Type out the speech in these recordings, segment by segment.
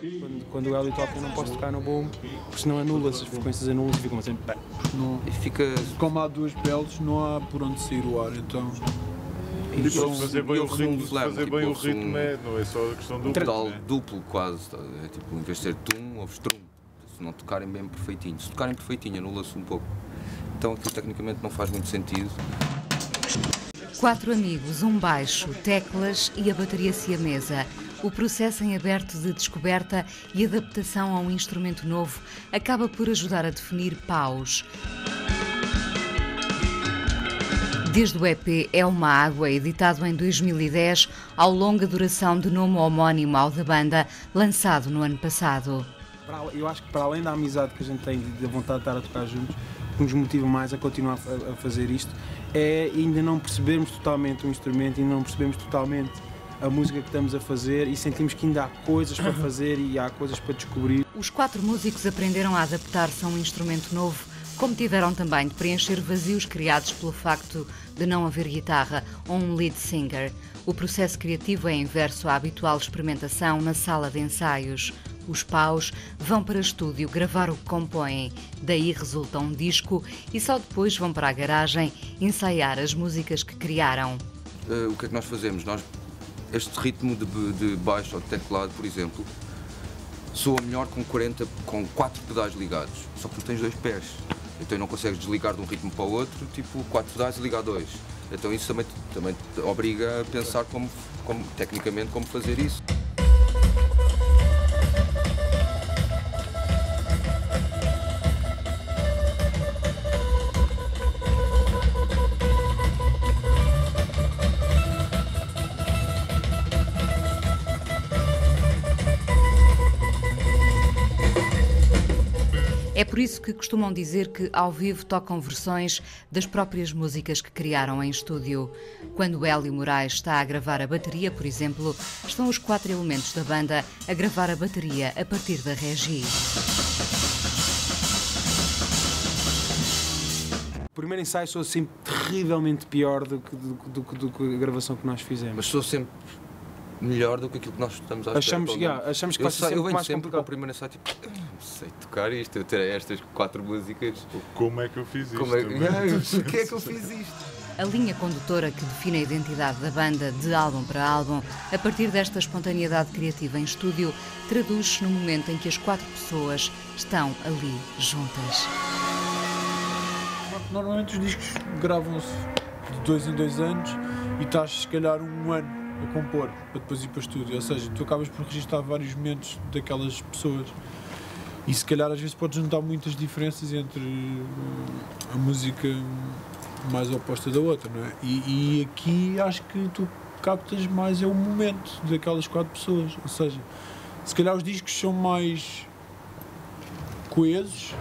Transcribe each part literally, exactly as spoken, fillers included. Quando, quando o Hélio toca, eu não posso tocar no bombo, porque senão anula-se, as frequências anulam-se e ficam assim. Não, e fica... Como há duas peles, não há por onde sair o ar, então. E fazer bem o ritmo, fazer bem o ritmo é, não é só a questão do. Um pedal duplo, quase. É tipo, em vez de ser tum, ouves trum. Se não tocarem bem perfeitinho. Se tocarem perfeitinho, anula-se um pouco. Então aquilo tecnicamente não faz muito sentido. Quatro amigos, um baixo, teclas e a bateria siamesa. O processo em aberto de descoberta e adaptação a um instrumento novo acaba por ajudar a definir PAUS. Desde o E P É Uma Água, editado em dois mil e dez, ao longa duração do nome homónimo ao da banda, lançado no ano passado. Eu acho que para além da amizade que a gente tem, da vontade de estar a tocar juntos, o que nos motiva mais a continuar a fazer isto é ainda não percebermos totalmente o instrumento, ainda não percebemos totalmente a música que estamos a fazer e sentimos que ainda há coisas para fazer e há coisas para descobrir. Os quatro músicos aprenderam a adaptar-se a um instrumento novo, como tiveram também de preencher vazios criados pelo facto de não haver guitarra ou um lead singer. O processo criativo é inverso à habitual experimentação na sala de ensaios. Os paus vão para estúdio gravar o que compõem, daí resulta um disco e só depois vão para a garagem ensaiar as músicas que criaram. Uh, o que é que nós fazemos? Nós... Este ritmo de, de baixo ou de teclado, por exemplo, soa melhor com quarenta, com quatro pedais ligados, só que tu tens dois pés, então não consegues desligar de um ritmo para o outro, tipo quatro pedais e ligar dois. Então isso também, também te obriga a pensar como, como, tecnicamente como fazer isso. É por isso que costumam dizer que ao vivo tocam versões das próprias músicas que criaram em estúdio. Quando Hélio Moraes está a gravar a bateria, por exemplo, estão os quatro elementos da banda a gravar a bateria a partir da regi. O primeiro ensaio soa sempre terrivelmente pior do que, do, do, do que a gravação que nós fizemos. Mas sou sempre melhor do que aquilo que nós estamos a achamos, yeah, achamos que vai ser sempre mais sempre complicado. Eu venho sempre com o primeiro ensaio, tipo... sei tocar isto, eu ter estas quatro músicas. Como é que eu fiz isto? Como é que... Não, porque é que eu fiz isto? A linha condutora que define a identidade da banda de álbum para álbum, a partir desta espontaneidade criativa em estúdio, traduz-se no momento em que as quatro pessoas estão ali juntas. Normalmente os discos gravam-se de dois em dois anos e estás se calhar um ano a compor, para depois ir para o estúdio. Ou seja, tu acabas por registar vários momentos daquelas pessoas. E se calhar às vezes podes notar muitas diferenças entre a música mais oposta da outra, não é? E, e aqui acho que tu captas mais é o momento daquelas quatro pessoas, ou seja, se calhar os discos são mais coesos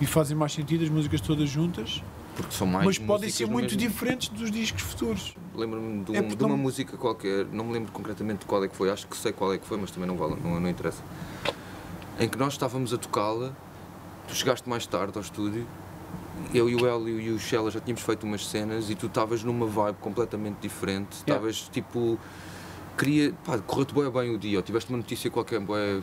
e fazem mais sentido as músicas todas juntas, porque são mais mas podem ser muito mesmo... diferentes dos discos futuros. Lembro-me de, um, é de uma não... música qualquer, não me lembro concretamente qual é que foi, acho que sei qual é que foi, mas também não vale, não, não interessa. Em que nós estávamos a tocá-la, tu chegaste mais tarde ao estúdio, eu e o Hélio e o Shella já tínhamos feito umas cenas e tu estavas numa vibe completamente diferente, estavas yeah. tipo, queria, pá, correu-te bué bem o dia, ou tiveste uma notícia qualquer bué yeah,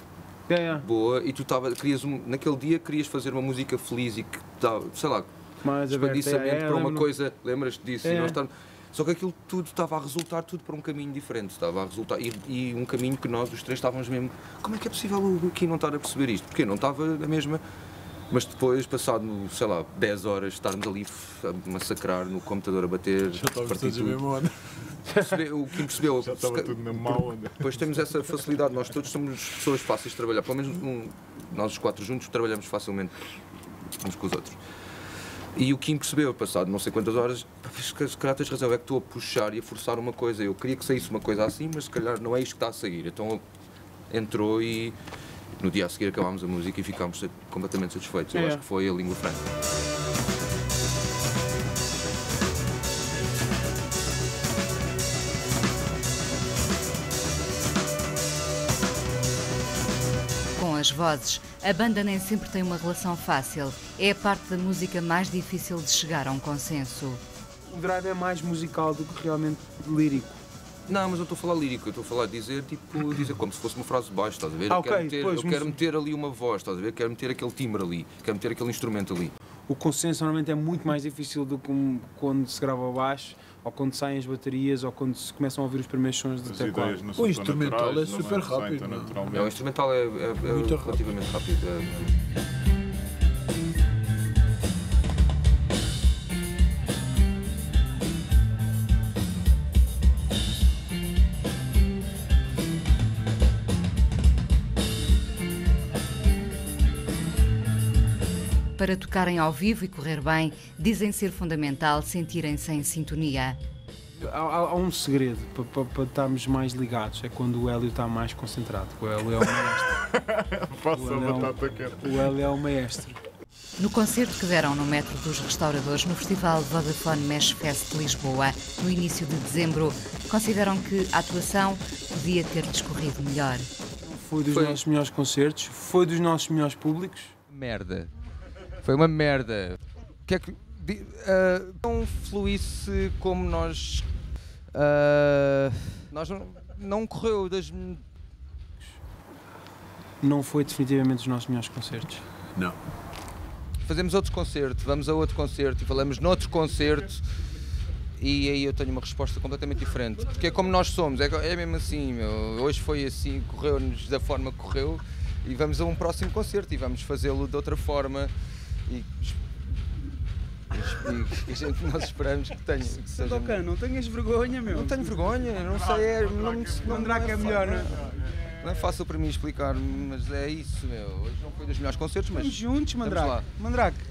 yeah. boa e tu tava, querias um, naquele dia querias fazer uma música feliz e que dava, sei lá, expandisse a mente yeah, para uma lembro. coisa, lembras-te disso? Yeah. E nós tá... Só que aquilo tudo estava a resultar tudo para um caminho diferente, estava a resultar e, e um caminho que nós os três estávamos mesmo, como é que é possível o aqui não estar a perceber isto? Porque não estava a mesma, mas depois passado, sei lá, dez horas estarmos ali a massacrar no computador a bater, já estávamos todos a mesma o que percebeu, já estava tudo na má onda. Depois temos essa facilidade, nós todos somos pessoas fáceis de trabalhar, pelo menos um, nós os quatro juntos trabalhamos facilmente uns com os outros. E o Kim percebeu, passado não sei quantas horas, se calhar tens razão, é que estou a puxar e a forçar uma coisa. Eu queria que saísse uma coisa assim, mas se calhar não é isto que está a sair. Então entrou e no dia a seguir acabámos a música e ficámos completamente satisfeitos. Eu é. acho que foi a língua franca. Com as vozes, a banda nem sempre tem uma relação fácil. É a parte da música mais difícil de chegar a um consenso. O drive é mais musical do que realmente lírico. Não, mas eu estou a falar lírico, eu estou a falar dizer, tipo, dizer como se fosse uma frase de baixo, estás a ver? Ah, eu quero, okay, meter, pois, eu quero mas... meter ali uma voz, estás a ver? Quero meter aquele timbre ali, quero meter aquele instrumento ali. O consenso normalmente é muito mais difícil do que quando se grava baixo, ou quando saem as baterias, ou quando se começam a ouvir os primeiros sons do teclado. O instrumental naturais, é super rápido. É, não? Não, o instrumental é, é, é muito relativamente rápido. rápido. É... Para tocarem ao vivo e correr bem, dizem ser fundamental sentirem-se em sintonia. Há, há um segredo para, para, para estarmos mais ligados, é quando o Hélio está mais concentrado. O Hélio é o maestro. Passa a batata quente. O Hélio é o maestro. No concerto que deram no Metro dos Restauradores, no Festival Vodafone Mesh Fest de Lisboa, no início de dezembro, consideram que a atuação podia ter discorrido melhor. Foi dos foi. nossos melhores concertos, foi dos nossos melhores públicos. Merda. Foi uma merda. Que é que, uh, não fluísse como nós... Uh, nós não, não correu das... Não foi definitivamente os nossos melhores concertos. Não. Fazemos outro concerto, vamos a outro concerto e falamos noutro concerto e aí eu tenho uma resposta completamente diferente. Porque é como nós somos, é, é mesmo assim, meu, hoje foi assim, correu-nos da forma que correu e vamos a um próximo concerto e vamos fazê-lo de outra forma. E, e, e gente, nós esperamos que tenha. Que seja... Tocan, não tenhas vergonha, meu. Não tenho vergonha, não sei. É, não, não, não, não é melhor, não é? Não é fácil para mim explicar, mas é isso, meu. Hoje não foi dos melhores concertos, mas. Estamos juntos, Mandrake. Lá. Mandrake.